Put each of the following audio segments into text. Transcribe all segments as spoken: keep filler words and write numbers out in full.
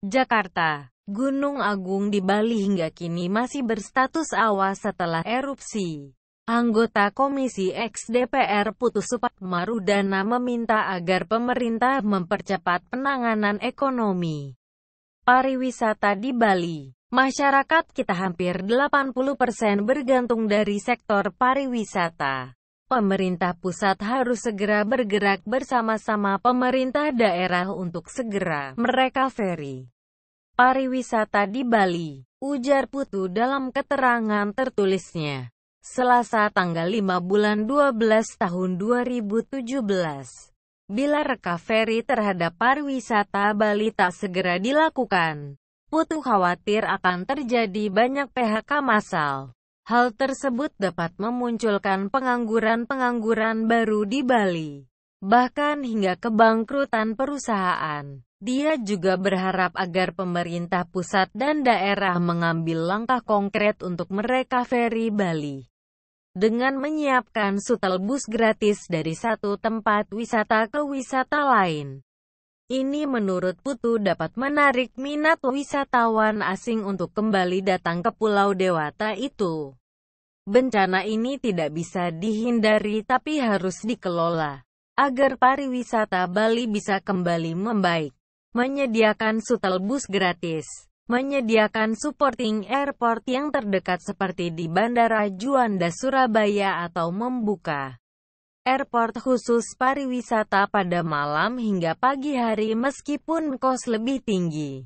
Jakarta. Gunung Agung di Bali hingga kini masih berstatus awas setelah erupsi. Anggota Komisi eks D P R Putu Supadma Rudana meminta agar pemerintah mempercepat penanganan ekonomi pariwisata di Bali. Masyarakat kita hampir delapan puluh persen bergantung dari sektor pariwisata. Pemerintah pusat harus segera bergerak bersama-sama pemerintah daerah untuk segera merecovery pariwisata di Bali, ujar Putu dalam keterangan tertulisnya. Selasa tanggal lima bulan dua belas tahun dua ribu tujuh belas. Bila recovery terhadap pariwisata Bali tak segera dilakukan, Putu khawatir akan terjadi banyak P H K massal. Hal tersebut dapat memunculkan pengangguran-pengangguran baru di Bali, bahkan hingga kebangkrutan perusahaan. Dia juga berharap agar pemerintah pusat dan daerah mengambil langkah konkret untuk merecovery Bali, dengan menyiapkan shuttle bus gratis dari satu tempat wisata ke wisata lain. Ini menurut Putu dapat menarik minat wisatawan asing untuk kembali datang ke Pulau Dewata itu. Bencana ini tidak bisa dihindari tapi harus dikelola, agar pariwisata Bali bisa kembali membaik. Menyediakan shuttle bus gratis, menyediakan supporting airport yang terdekat seperti di Bandara Juanda Surabaya atau membuka airport khusus pariwisata pada malam hingga pagi hari meskipun kos lebih tinggi.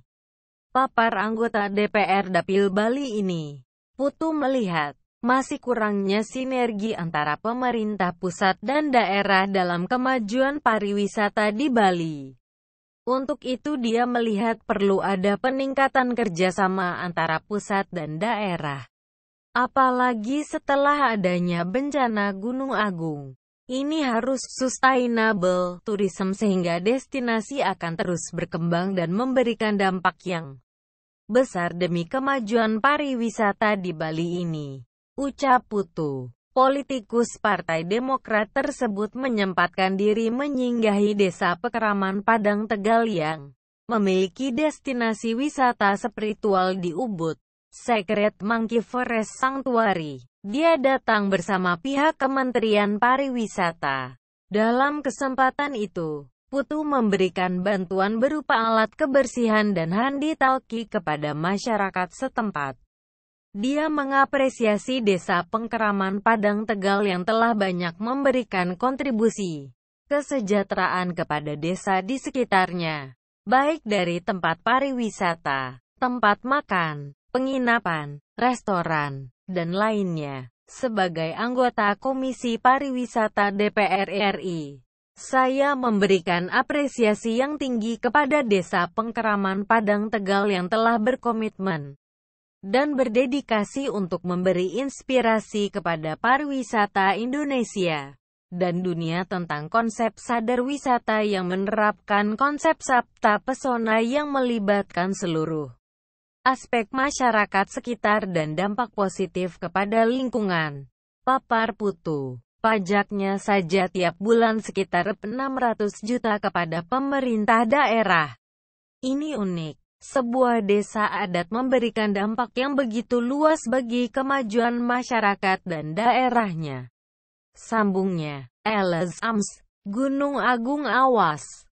Papar anggota D P R Dapil Bali ini, Putu melihat masih kurangnya sinergi antara pemerintah pusat dan daerah dalam kemajuan pariwisata di Bali. Untuk itu dia melihat perlu ada peningkatan kerjasama antara pusat dan daerah. Apalagi setelah adanya bencana Gunung Agung. Ini harus sustainable tourism sehingga destinasi akan terus berkembang dan memberikan dampak yang besar demi kemajuan pariwisata di Bali ini, ucap Putu. Politikus Partai Demokrat tersebut menyempatkan diri menyinggahi Desa Pakraman Padang Tegal yang memiliki destinasi wisata spiritual di Ubud, Secret Monkey Forest Sanctuary. Dia datang bersama pihak Kementerian Pariwisata. Dalam kesempatan itu, Putu memberikan bantuan berupa alat kebersihan dan handi talki kepada masyarakat setempat. Dia mengapresiasi Desa Pakraman Padang Tegal yang telah banyak memberikan kontribusi kesejahteraan kepada desa di sekitarnya, baik dari tempat pariwisata, tempat makan, penginapan, restoran, dan lainnya. Sebagai anggota Komisi Pariwisata D P R R I, saya memberikan apresiasi yang tinggi kepada Desa Pakraman Padang Tegal yang telah berkomitmen dan berdedikasi untuk memberi inspirasi kepada pariwisata Indonesia dan dunia tentang konsep sadar wisata yang menerapkan konsep sapta pesona yang melibatkan seluruh aspek masyarakat sekitar dan dampak positif kepada lingkungan, papar Putu. Pajaknya saja tiap bulan sekitar enam ratus juta kepada pemerintah daerah. Ini unik. Sebuah desa adat memberikan dampak yang begitu luas bagi kemajuan masyarakat dan daerahnya, sambungnya. Elas Ams, Gunung Agung awas.